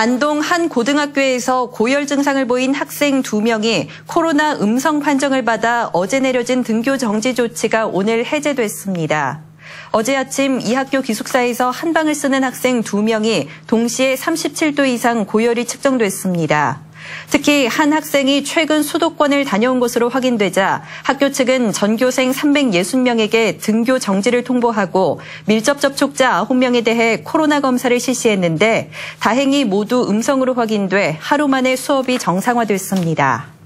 안동 한 고등학교에서 고열 증상을 보인 학생 2명이 코로나 음성 판정을 받아 어제 내려진 등교 정지 조치가 오늘 해제됐습니다. 어제 아침 이 학교 기숙사에서 한방을 쓰는 학생 2명이 동시에 37도 이상 고열이 측정됐습니다. 특히 한 학생이 최근 수도권을 다녀온 것으로 확인되자 학교 측은 전교생 360명에게 등교 정지를 통보하고 밀접 접촉자 9명에 대해 코로나 검사를 실시했는데 다행히 모두 음성으로 확인돼 하루 만에 수업이 정상화됐습니다.